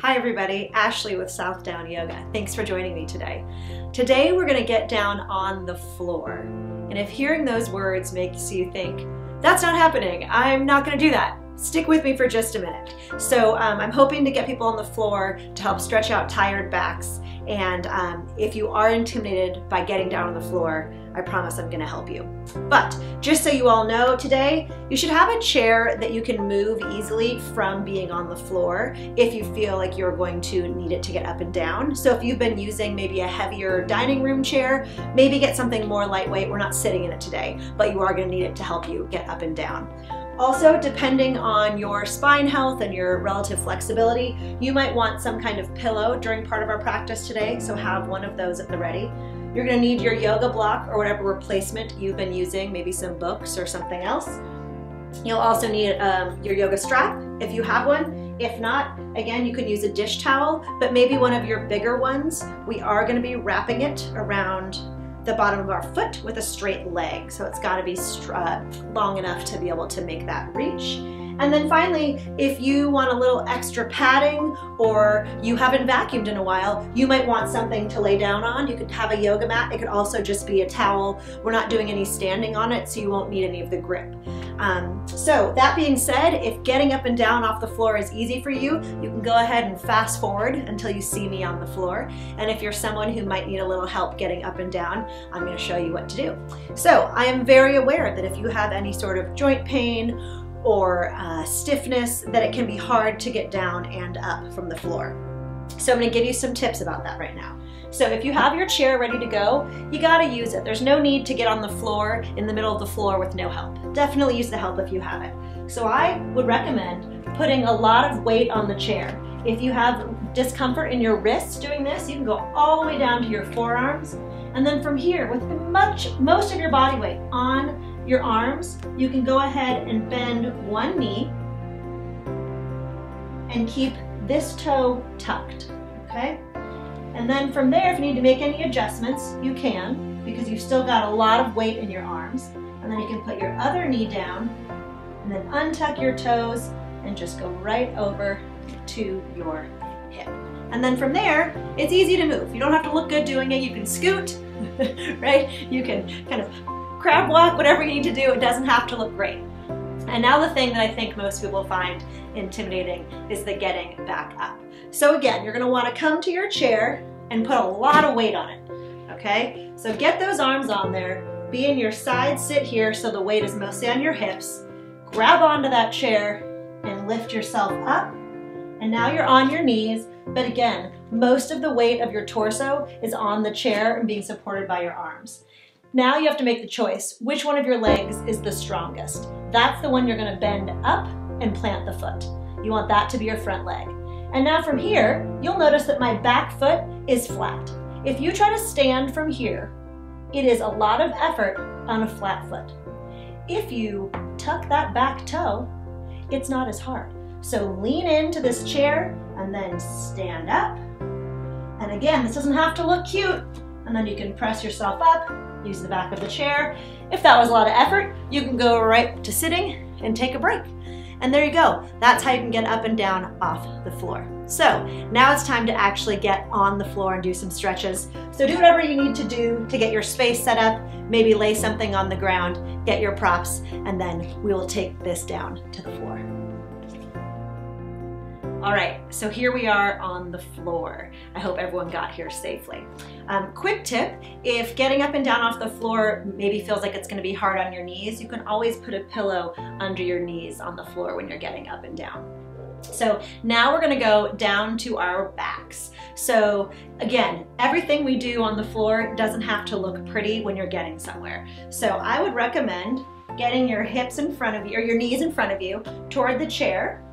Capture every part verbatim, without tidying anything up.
Hi everybody, Ashley with Southdown Yoga. Thanks for joining me today. Today we're going to get down on the floor. And if hearing those words makes you think, that's not happening, I'm not going to do that, stick with me for just a minute. So um, I'm hoping to get people on the floor to help stretch out tired backs. And um, if you are intimidated by getting down on the floor, I promise I'm going to help you. But just so you all know, today you should have a chair that you can move easily from being on the floor if you feel like you're going to need it to get up and down. So if you've been using maybe a heavier dining room chair, maybe get something more lightweight. We're not sitting in it today, but you are going to need it to help you get up and down. Also, depending on your spine health and your relative flexibility, you might want some kind of pillow during part of our practice today, so have one of those at the ready. You're going to need your yoga block or whatever replacement you've been using, maybe some books or something else. You'll also need um, your yoga strap if you have one. If not, again, you can use a dish towel, but maybe one of your bigger ones. We are going to be wrapping it around the bottom of our foot with a straight leg, so it's got to be uh, long enough to be able to make that reach. And then finally, if you want a little extra padding or you haven't vacuumed in a while, you might want something to lay down on. You could have a yoga mat. It could also just be a towel. We're not doing any standing on it, so you won't need any of the grip. Um, so that being said, if getting up and down off the floor is easy for you, you can go ahead and fast forward until you see me on the floor. And if you're someone who might need a little help getting up and down, I'm going to show you what to do. So I am very aware that if you have any sort of joint pain or uh, stiffness, that it can be hard to get down and up from the floor. So I'm going to give you some tips about that right now. So if you have your chair ready to go, you got to use it. There's no need to get on the floor in the middle of the floor with no help. Definitely use the help if you have it. So I would recommend putting a lot of weight on the chair. If you have discomfort in your wrists doing this, you can go all the way down to your forearms. And then from here, with much, most of your body weight on your arms, you can go ahead and bend one knee and keep this toe tucked, okay? And then from there, if you need to make any adjustments, you can, because you've still got a lot of weight in your arms. And then you can put your other knee down and then untuck your toes and just go right over to your hip. And then from there, it's easy to move. You don't have to look good doing it. You can scoot, right? You can kind of crab walk, whatever you need to do, it doesn't have to look great. And now the thing that I think most people find intimidating is the getting back up. So again, you're going to want to come to your chair and put a lot of weight on it, okay? So get those arms on there, be in your side sit here so the weight is mostly on your hips, grab onto that chair and lift yourself up. And now you're on your knees, but again, most of the weight of your torso is on the chair and being supported by your arms. Now you have to make the choice, which one of your legs is the strongest? That's the one you're going to bend up and plant the foot. You want that to be your front leg. And now from here, you'll notice that my back foot is flat. If you try to stand from here, it is a lot of effort on a flat foot. If you tuck that back toe, it's not as hard. So lean into this chair and then stand up. And again, this doesn't have to look cute. And then you can press yourself up, use the back of the chair. If that was a lot of effort, you can go right to sitting and take a break. And there you go. That's how you can get up and down off the floor. So now it's time to actually get on the floor and do some stretches. So do whatever you need to do to get your space set up, maybe lay something on the ground, get your props, and then we will take this down to the floor. All right, so here we are on the floor. I hope everyone got here safely. Um, quick tip, if getting up and down off the floor maybe feels like it's gonna be hard on your knees, you can always put a pillow under your knees on the floor when you're getting up and down. So now we're gonna go down to our backs. So again, everything we do on the floor doesn't have to look pretty when you're getting somewhere. So I would recommend getting your hips in front of you, or your knees in front of you, toward the chair,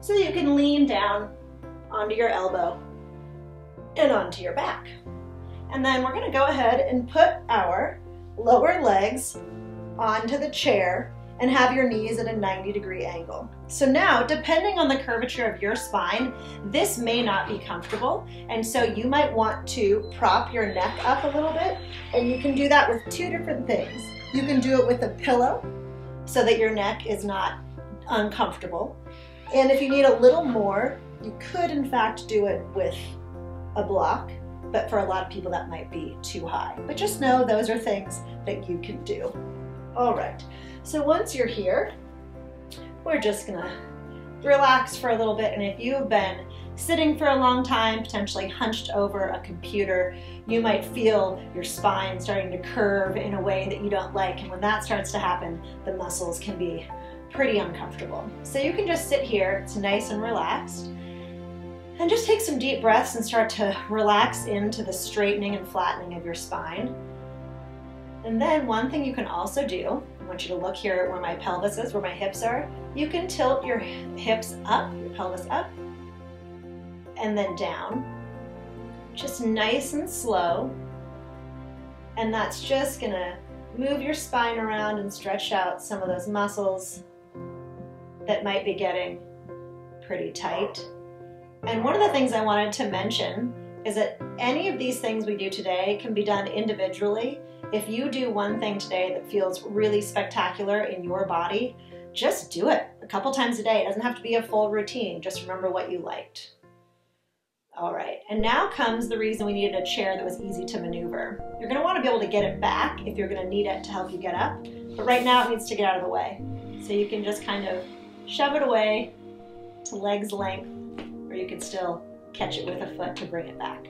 so that you can lean down onto your elbow and onto your back. And then we're gonna go ahead and put our lower legs onto the chair and have your knees at a ninety degree angle. So now, depending on the curvature of your spine, this may not be comfortable. And so you might want to prop your neck up a little bit, and you can do that with two different things. You can do it with a pillow so that your neck is not uncomfortable. And if you need a little more, You could in fact do it with a block, but for a lot of people that might be too high. But just know those are things that you can do. All right, so once you're here, we're just gonna relax for a little bit, and if you've been sitting for a long time, potentially hunched over a computer, you might feel your spine starting to curve in a way that you don't like, and when that starts to happen, the muscles can be pretty uncomfortable. So you can just sit here, it's nice and relaxed, and just take some deep breaths and start to relax into the straightening and flattening of your spine. And then one thing you can also do, I want you to look here where my pelvis is, where my hips are, you can tilt your hips up, your pelvis up, and then down, just nice and slow, and that's just gonna move your spine around and stretch out some of those muscles that might be getting pretty tight. And one of the things I wanted to mention is that any of these things we do today can be done individually. If you do one thing today that feels really spectacular in your body, just do it a couple times a day. It doesn't have to be a full routine. Just remember what you liked. All right, and now comes the reason we needed a chair that was easy to maneuver. You're gonna wanna be able to get it back if you're gonna need it to help you get up, but right now it needs to get out of the way. So you can just kind of shove it away to leg's length, or you can still catch it with a foot to bring it back.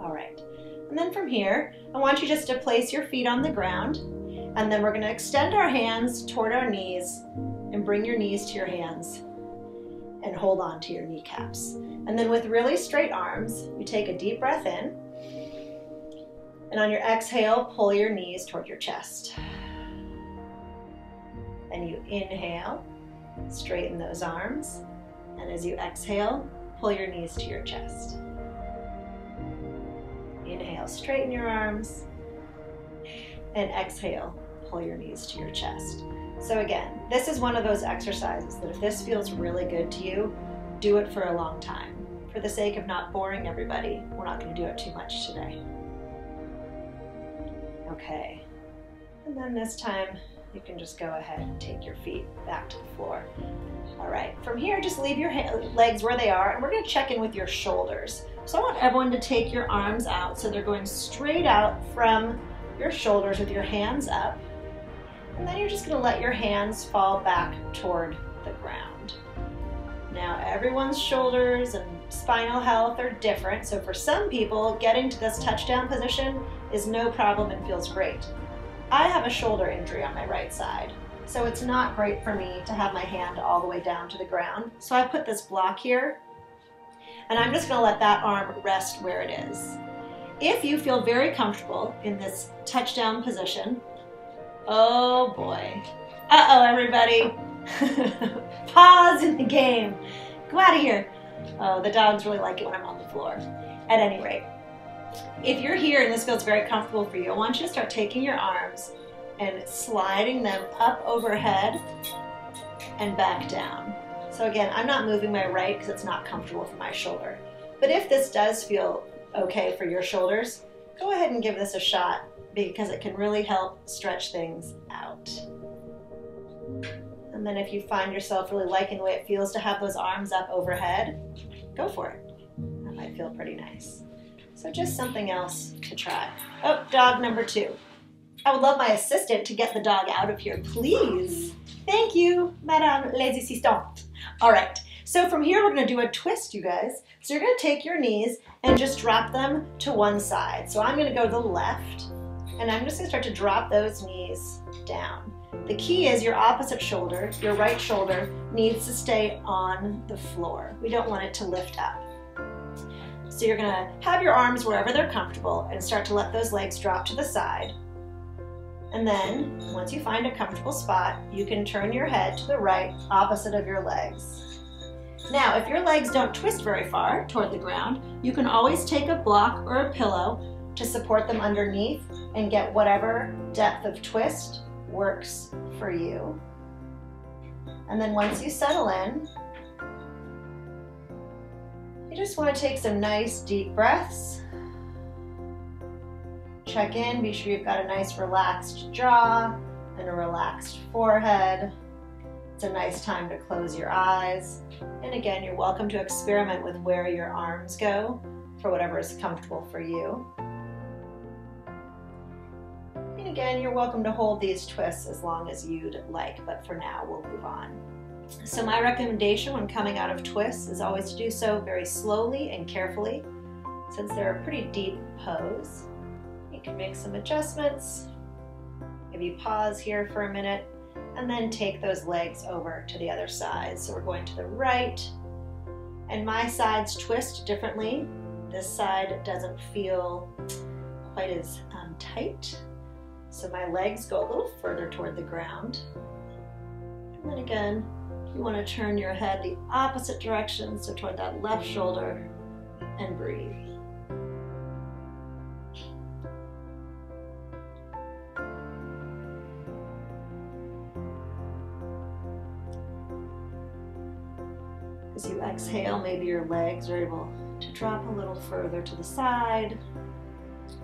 All right, and then from here, I want you just to place your feet on the ground, and then we're gonna extend our hands toward our knees and bring your knees to your hands and hold on to your kneecaps. And then with really straight arms, you take a deep breath in, and on your exhale, pull your knees toward your chest. And you inhale, straighten those arms, and as you exhale, pull your knees to your chest. Inhale, straighten your arms, and exhale, pull your knees to your chest. So again, this is one of those exercises that if this feels really good to you, do it for a long time. For the sake of not boring everybody, we're not going to do it too much today. Okay, and then this time you can just go ahead and take your feet back to the floor. All right, from here just leave your legs where they are, and we're going to check in with your shoulders. So I want everyone to take your arms out so they're going straight out from your shoulders with your hands up. And then you're just going to let your hands fall back toward the ground. Now everyone's shoulders and spinal health are different, so for some people getting to this touchdown position is no problem and feels great. I have a shoulder injury on my right side, so it's not great for me to have my hand all the way down to the ground. So I put this block here, and I'm just going to let that arm rest where it is. If you feel very comfortable in this touchdown position, oh boy. Uh-oh, everybody. Pause in the game. Go out of here. Oh, the dogs really like it when I'm on the floor. At any rate, if you're here and this feels very comfortable for you, I want you to start taking your arms and sliding them up overhead and back down. So again, I'm not moving my right because it's not comfortable for my shoulder. But if this does feel okay for your shoulders, go ahead and give this a shot, because it can really help stretch things out. And then if you find yourself really liking the way it feels to have those arms up overhead, go for it. That might feel pretty nice. So just something else to try. Oh, dog number two. I would love my assistant to get the dog out of here, please. Thank you, Madame les Assistants. All right, so from here we're gonna do a twist, you guys. So you're gonna take your knees and just drop them to one side. So I'm gonna go to the left, and I'm just gonna start to drop those knees down. The key is your opposite shoulder, your right shoulder, needs to stay on the floor. We don't want it to lift up. So you're gonna have your arms wherever they're comfortable and start to let those legs drop to the side. And then, once you find a comfortable spot, you can turn your head to the right, opposite of your legs. Now, if your legs don't twist very far toward the ground, you can always take a block or a pillow to support them underneath and get whatever depth of twist works for you. And then once you settle in, you just want to take some nice deep breaths. Check in, be sure you've got a nice relaxed jaw and a relaxed forehead. It's a nice time to close your eyes. And again, you're welcome to experiment with where your arms go for whatever is comfortable for you. And again, you're welcome to hold these twists as long as you'd like, but for now we'll move on. So my recommendation when coming out of twists is always to do so very slowly and carefully, since they're a pretty deep pose. You can make some adjustments, maybe pause here for a minute, and then take those legs over to the other side. So we're going to the right, and my sides twist differently. This side doesn't feel quite as um, tight, so my legs go a little further toward the ground. And then again, you want to turn your head the opposite direction, so toward that left shoulder, and breathe. As you exhale, maybe your legs are able to drop a little further to the side.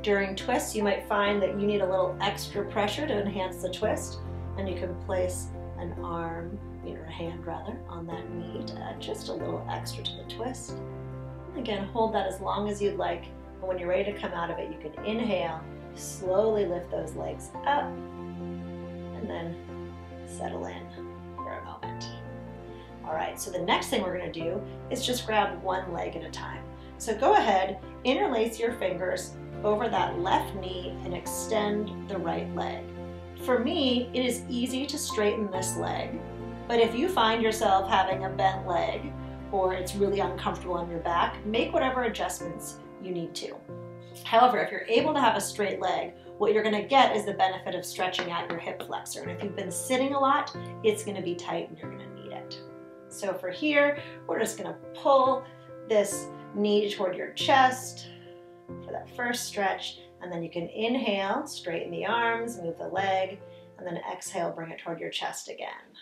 During twists, you might find that you need a little extra pressure to enhance the twist, and you can place an arm, or a hand rather, on that knee to add just a little extra to the twist. Again, hold that as long as you'd like, and when you're ready to come out of it, you can inhale, slowly lift those legs up, and then settle in for a moment. All right, so the next thing we're going to do is just grab one leg at a time. So go ahead, interlace your fingers over that left knee and extend the right leg. For me, it is easy to straighten this leg, but if you find yourself having a bent leg, or it's really uncomfortable on your back, make whatever adjustments you need to. However, if you're able to have a straight leg, what you're gonna get is the benefit of stretching out your hip flexor. And if you've been sitting a lot, it's gonna be tight and you're gonna need it. So for here, we're just gonna pull this knee toward your chest for that first stretch, and then you can inhale, straighten the arms, move the leg, and then exhale, bring it toward your chest again.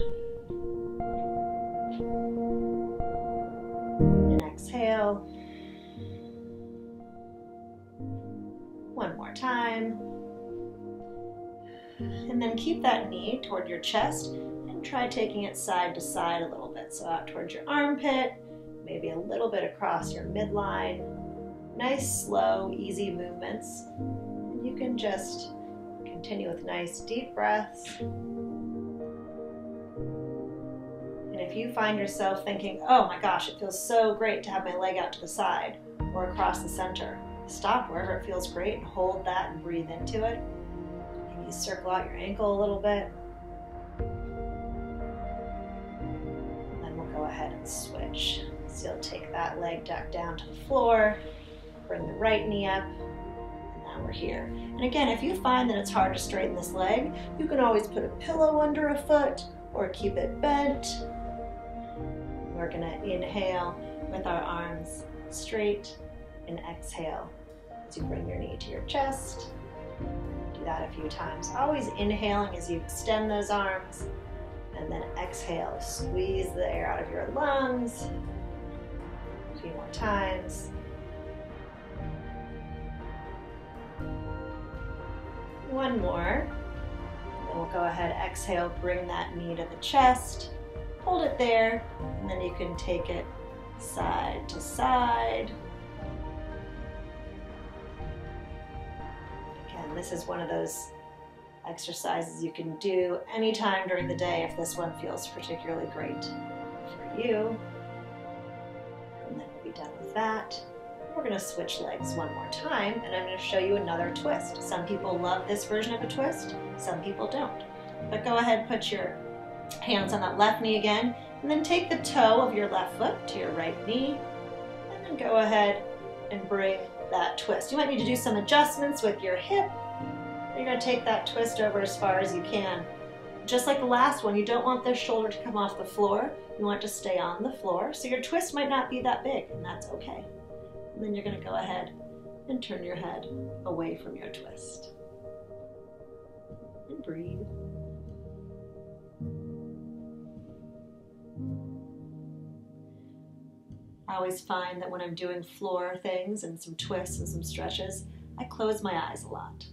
Exhale. One more time. And then keep that knee toward your chest and try taking it side to side a little bit. So out towards your armpit, maybe a little bit across your midline. Nice, slow, easy movements. And you can just continue with nice deep breaths. And if you find yourself thinking, oh my gosh, it feels so great to have my leg out to the side or across the center, stop wherever it feels great and hold that and breathe into it. Maybe circle out your ankle a little bit. And then we'll go ahead and switch. So you'll take that leg duck down to the floor, bring the right knee up, and now we're here. And again, if you find that it's hard to straighten this leg, you can always put a pillow under a foot or keep it bent. We're gonna inhale with our arms straight and exhale as you bring your knee to your chest. Do that a few times, always inhaling as you extend those arms, and then exhale, squeeze the air out of your lungs. A few more times. One more. And we'll go ahead, exhale, bring that knee to the chest, hold it there, and then you can take it side to side. Again, this is one of those exercises you can do anytime during the day if this one feels particularly great for you. And then we'll be done with that. We're going to switch legs one more time, and I'm going to show you another twist. Some people love this version of a twist, some people don't. But go ahead, put your hands on that left knee again, and then take the toe of your left foot to your right knee, and then go ahead and bring that twist. You might need to do some adjustments with your hip. You're going to take that twist over as far as you can. Just like the last one, you don't want this shoulder to come off the floor. You want it to stay on the floor, so your twist might not be that big, and that's okay. And then you're going to go ahead and turn your head away from your twist. And breathe. I always find that when I'm doing floor things and some twists and some stretches, I close my eyes a lot.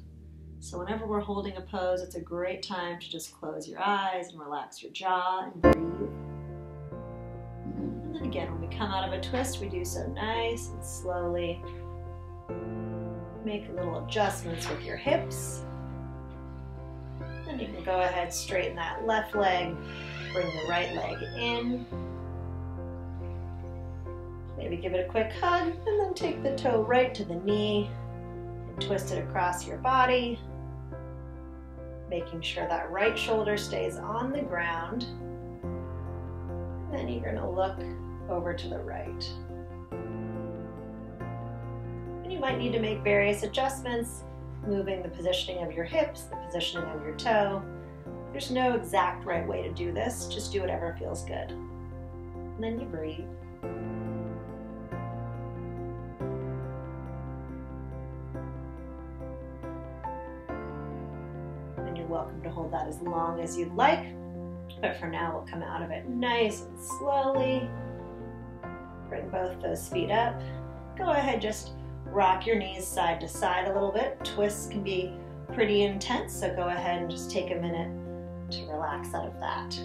So whenever we're holding a pose, it's a great time to just close your eyes and relax your jaw and breathe. And then again, when we come out of a twist, we do so nice and slowly. Make little adjustments with your hips. Then you can go ahead, straighten that left leg, bring the right leg in. Maybe give it a quick hug, and then take the toe right to the knee and twist it across your body, making sure that right shoulder stays on the ground. And then you're going to look over to the right. And you might need to make various adjustments, moving the positioning of your hips, the positioning of your toe. There's no exact right way to do this. Just do whatever feels good. And then you breathe. Welcome to hold that as long as you'd like, but for now we'll come out of it nice and slowly. Bring both those feet up. Go ahead, just rock your knees side to side a little bit. Twists can be pretty intense, so go ahead and just take a minute to relax out of that.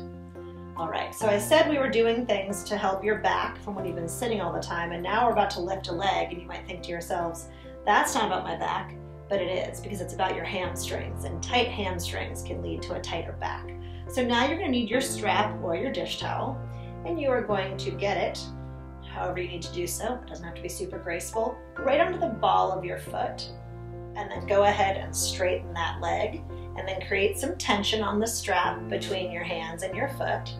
All right, so I said we were doing things to help your back from when you've been sitting all the time, and now we're about to lift a leg, and you might think to yourselves, that's not about my back. But it is, because it's about your hamstrings, and tight hamstrings can lead to a tighter back. So now you're going to need your strap or your dish towel, and you are going to get it, however you need to do so, it doesn't have to be super graceful, right under the ball of your foot, and then go ahead and straighten that leg, and then create some tension on the strap between your hands and your foot.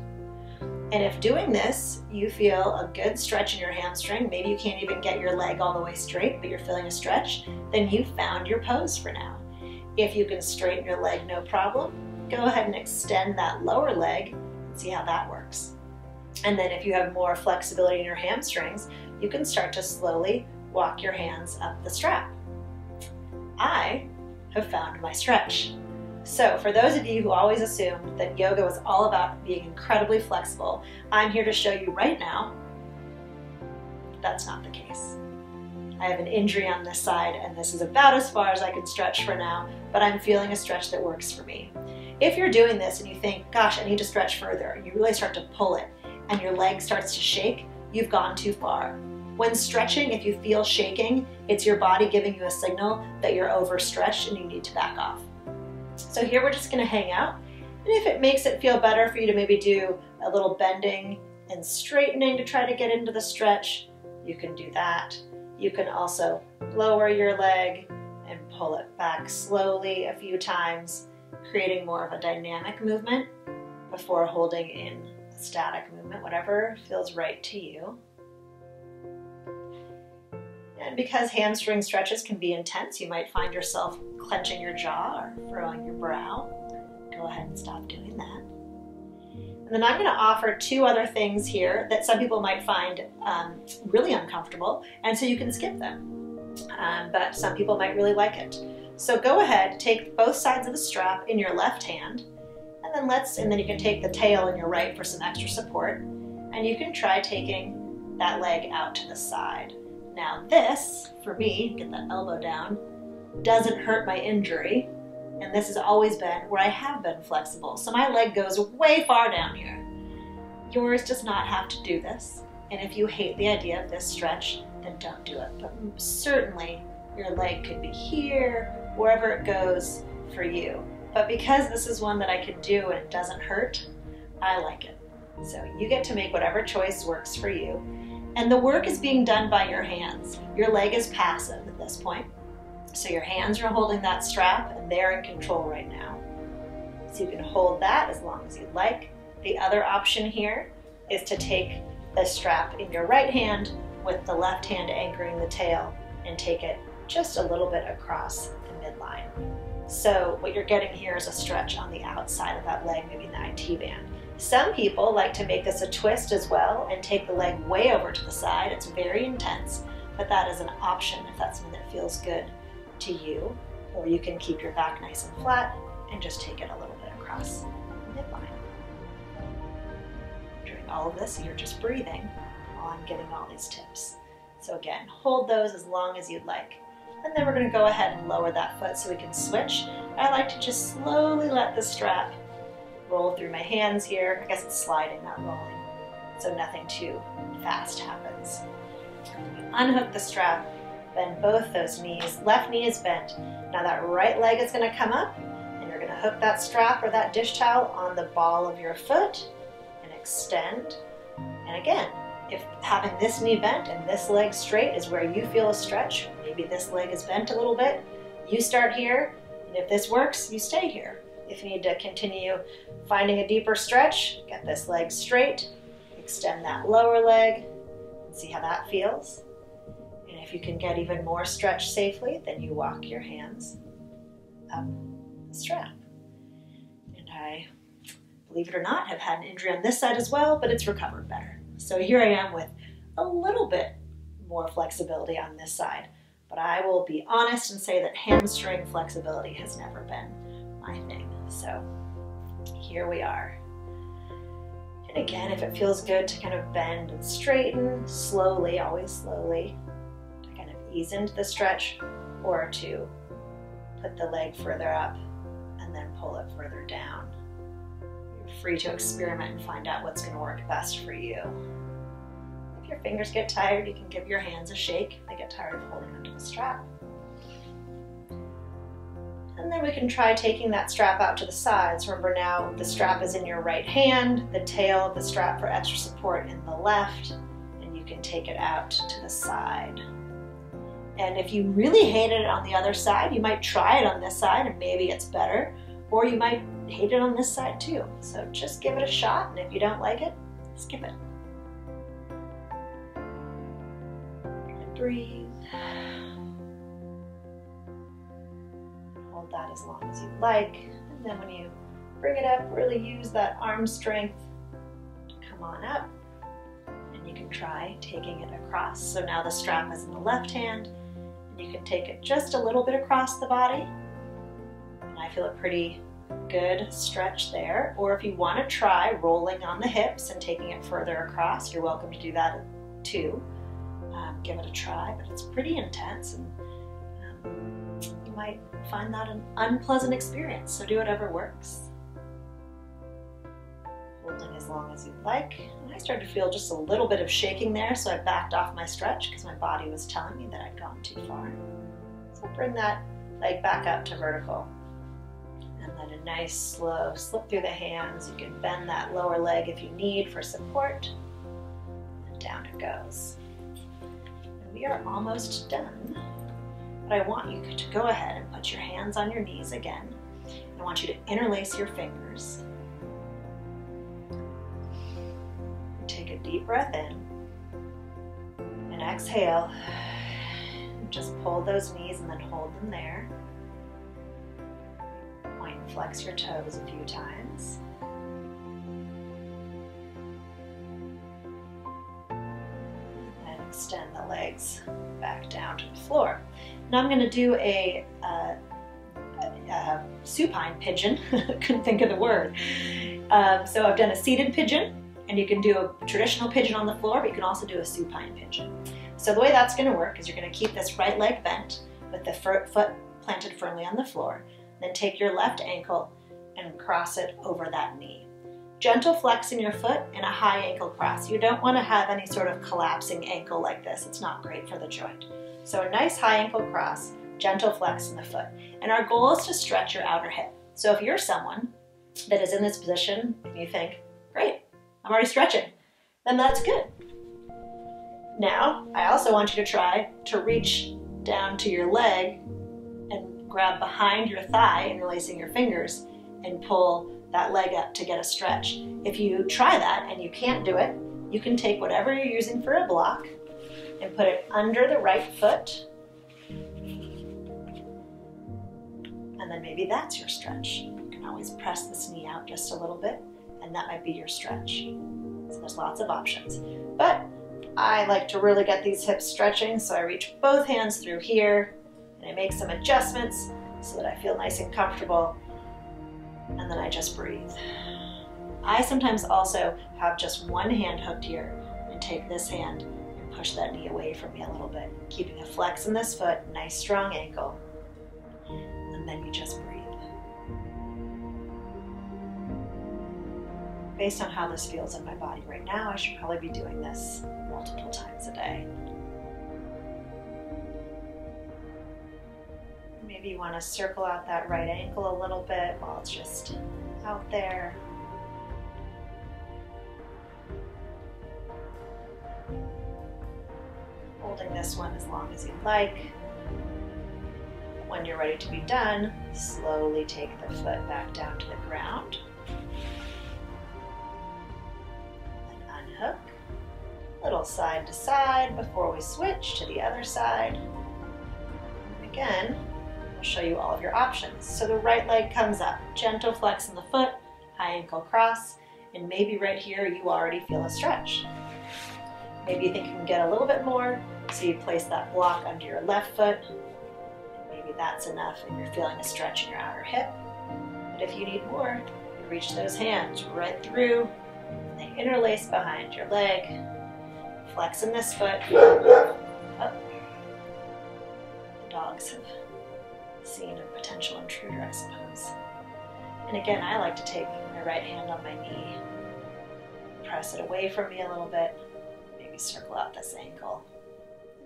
And if doing this, you feel a good stretch in your hamstring, maybe you can't even get your leg all the way straight, but you're feeling a stretch, then you've found your pose for now. If you can straighten your leg, no problem, go ahead and extend that lower leg and see how that works. And then if you have more flexibility in your hamstrings, you can start to slowly walk your hands up the strap. I have found my stretch. So for those of you who always assumed that yoga was all about being incredibly flexible, I'm here to show you right now that's not the case. I have an injury on this side, and this is about as far as I can stretch for now, but I'm feeling a stretch that works for me. If you're doing this and you think, gosh, I need to stretch further, and you really start to pull it, and your leg starts to shake, you've gone too far. When stretching, if you feel shaking, it's your body giving you a signal that you're overstretched and you need to back off. So here we're just going to hang out, and if it makes it feel better for you to maybe do a little bending and straightening to try to get into the stretch, you can do that. You can also lower your leg and pull it back slowly a few times, creating more of a dynamic movement before holding in a static movement, whatever feels right to you. And because hamstring stretches can be intense, you might find yourself clenching your jaw or furrowing your brow. Go ahead and stop doing that. And then I'm going to offer two other things here that some people might find um, really uncomfortable, and so you can skip them. Um, but some people might really like it. So go ahead, take both sides of the strap in your left hand, and then let's, and then you can take the tail in your right for some extra support, and you can try taking that leg out to the side. Now this, for me, get that elbow down, doesn't hurt my injury, and this has always been where I have been flexible, so my leg goes way far down here. Yours does not have to do this, and if you hate the idea of this stretch, then don't do it, but certainly your leg could be here, wherever it goes for you. But because this is one that I can do and it doesn't hurt, I like it. So you get to make whatever choice works for you. And the work is being done by your hands. Your leg is passive at this point. So your hands are holding that strap, and they're in control right now. So you can hold that as long as you'd like. The other option here is to take the strap in your right hand with the left hand anchoring the tail and take it just a little bit across the midline. So what you're getting here is a stretch on the outside of that leg, maybe in the I T band. Some people like to make this a twist as well and take the leg way over to the side. It's very intense, but that is an option if that's something that feels good to you. Or you can keep your back nice and flat and just take it a little bit across the midline. During all of this, you're just breathing while I'm giving all these tips. So again, hold those as long as you'd like. and then we're going to go ahead and lower that foot so we can switch. I like to just slowly let the strap roll through my hands here. I guess it's sliding, not rolling, so nothing too fast happens. Unhook the strap, bend both those knees. Left knee is bent. Now that right leg is going to come up, and you're going to hook that strap or that dish towel on the ball of your foot and extend. And again, if having this knee bent and this leg straight is where you feel a stretch, maybe this leg is bent a little bit, you start here, and if this works, you stay here. If you need to continue finding a deeper stretch, get this leg straight, extend that lower leg, and see how that feels. And if you can get even more stretch safely, then you walk your hands up the strap. And I, believe it or not, have had an injury on this side as well, but it's recovered better. So here I am with a little bit more flexibility on this side, but I will be honest and say that hamstring flexibility has never been my thing. So here we are. And again, if it feels good to kind of bend and straighten slowly, always slowly, to kind of ease into the stretch, or to put the leg further up and then pull it further down. Free to experiment and find out what's going to work best for you. If your fingers get tired, you can give your hands a shake if they get tired of holding onto the strap. And then we can try taking that strap out to the sides. Remember now, the strap is in your right hand, the tail of the strap for extra support in the left, and you can take it out to the side. And if you really hated it on the other side, you might try it on this side and maybe it's better, or you might hate it on this side too. So just give it a shot, and if you don't like it, skip it. And breathe. Hold that as long as you like. And then when you bring it up, really use that arm strength to come on up. And you can try taking it across. So now the strap is in the left hand, and you can take it just a little bit across the body. And I feel it pretty good stretch there. Or if you want to try rolling on the hips and taking it further across, you're welcome to do that too. Um, give it a try, but it's pretty intense, and um, you might find that an unpleasant experience, so do whatever works. Holding as long as you'd like. And I started to feel just a little bit of shaking there, so I backed off my stretch because my body was telling me that I'd gone too far. So bring that leg back up to vertical. And let a nice slow slip through the hands. You can bend that lower leg if you need for support. And down it goes. And we are almost done. But I want you to go ahead and put your hands on your knees again. I want you to interlace your fingers. Take a deep breath in. And exhale. Just pull those knees and then hold them there. Flex your toes a few times. And extend the legs back down to the floor. Now I'm going to do a, uh, a, a supine pigeon. Couldn't think of the word. Um, so I've done a seated pigeon, and you can do a traditional pigeon on the floor, but you can also do a supine pigeon. So the way that's going to work is you're going to keep this right leg bent with the foot planted firmly on the floor. Then take your left ankle and cross it over that knee. Gentle flex in your foot and a high ankle cross. You don't want to have any sort of collapsing ankle like this. It's not great for the joint. So a nice high ankle cross, gentle flex in the foot. And our goal is to stretch your outer hip. So if you're someone that is in this position and you think, great, I'm already stretching, then that's good. Now, I also want you to try to reach down to your leg and grab behind your thigh, interlacing your fingers, and pull that leg up to get a stretch. If you try that and you can't do it, you can take whatever you're using for a block and put it under the right foot. And then maybe that's your stretch. You can always press this knee out just a little bit, and that might be your stretch. So there's lots of options. But I like to really get these hips stretching, so I reach both hands through here. I make some adjustments so that I feel nice and comfortable, and then I just breathe. I sometimes also have just one hand hooked here and take this hand and Push that knee away from you a little bit. Keeping a flex in this foot, nice strong ankle. And then you just breathe. Based on how this feels in my body right now, I should probably be doing this multiple times a day. Maybe you want to circle out that right ankle a little bit while it's just out there. Holding this one as long as you like. When you're ready to be done, slowly take the foot back down to the ground. And unhook. Little side to side before we switch to the other side. Again, I'll show you all of your options. So the right leg comes up, gentle flex in the foot, high ankle cross, and maybe right here you already feel a stretch. Maybe you think you can get a little bit more, so you place that block under your left foot. Maybe that's enough and you're feeling a stretch in your outer hip. But if you need more, you reach those hands right through, and they interlace behind your leg, flex in this foot. Oh, the dogs have seen a potential intruder, I suppose. And again, I like to take my right hand on my knee, press it away from me a little bit. Circle out this ankle.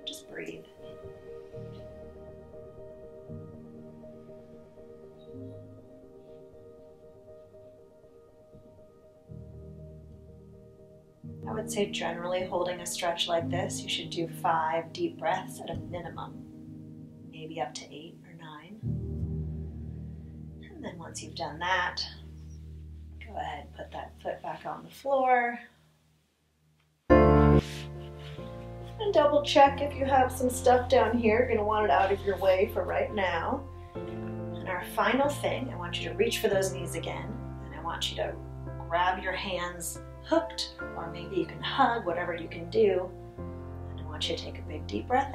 Just breathe. I would say generally holding a stretch like this, you should do five deep breaths at a minimum, maybe up to eight or nine. And then once you've done that, go ahead and put that foot back on the floor. And double check if you have some stuff down here. You're going to want it out of your way for right now. And our final thing, I want you to reach for those knees again, and I want you to grab your hands hooked, or maybe you can hug, whatever you can do. And I want you to take a big deep breath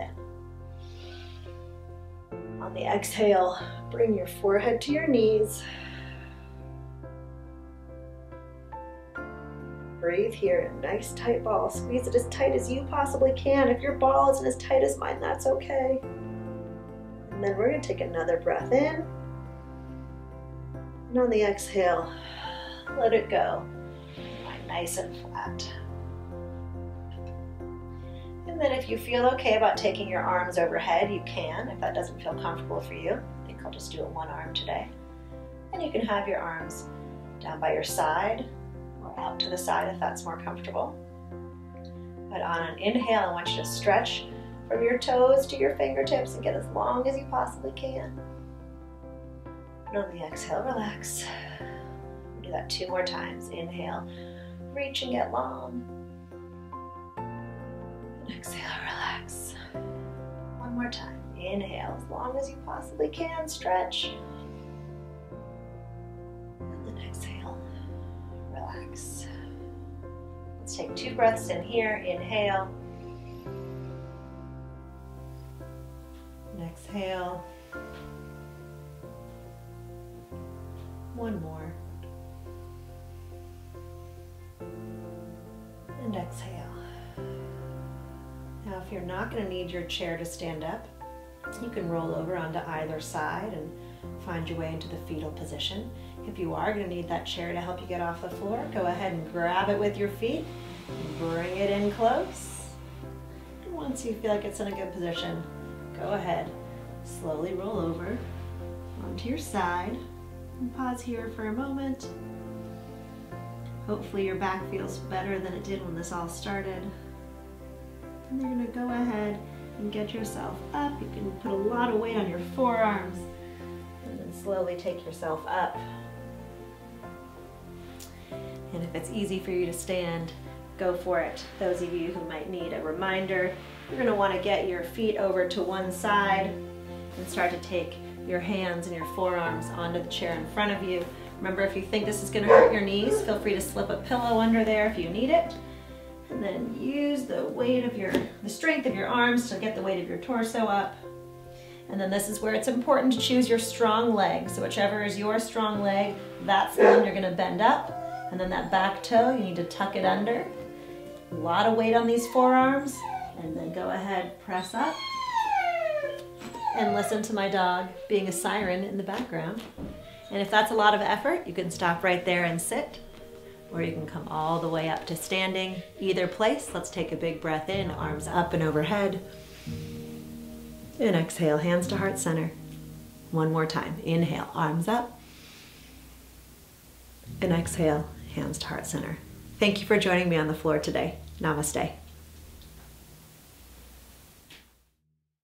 in. On the exhale, bring your forehead to your knees. Breathe here, a nice tight ball. Squeeze it as tight as you possibly can. If your ball isn't as tight as mine, that's okay. And then we're going to take another breath in. And on the exhale, let it go. Nice and flat. And then if you feel okay about taking your arms overhead, you can, if that doesn't feel comfortable for you. I think I'll just do it one arm today. And you can have your arms down by your side, out to the side if that's more comfortable. But on an inhale, I want you to stretch from your toes to your fingertips and get as long as you possibly can. And on the exhale, relax. We'll do that two more times. Inhale, reach and get long. And exhale, relax. One more time. Inhale, as long as you possibly can, stretch. And then exhale. Relax. Let's take two breaths in here. Inhale. And exhale. One more. And exhale. Now, if you're not going to need your chair to stand up, you can roll over onto either side and find your way into the fetal position. If you are going to need that chair to help you get off the floor, go ahead and grab it with your feet, bring it in close. And once you feel like it's in a good position, go ahead, slowly roll over onto your side and pause here for a moment. Hopefully your back feels better than it did when this all started. And you're going to go ahead and get yourself up. You can put a lot of weight on your forearms and then slowly take yourself up. And if it's easy for you to stand, go for it. Those of you who might need a reminder, you're going to want to get your feet over to one side and start to take your hands and your forearms onto the chair in front of you. Remember, if you think this is going to hurt your knees, feel free to slip a pillow under there if you need it. And then use the weight of your, the strength of your arms to get the weight of your torso up. And then this is where it's important to choose your strong leg. So whichever is your strong leg, that's the one you're going to bend up. And then that back toe, you need to tuck it under. A lot of weight on these forearms. and then go ahead, press up, and listen to my dog being a siren in the background. And if that's a lot of effort, you can stop right there and sit, or you can come all the way up to standing. Either place, let's take a big breath in, arms up and overhead. And exhale, hands to heart center. One more time, inhale, arms up. And exhale, hands to heart center. Thank you for joining me on the floor today. Namaste.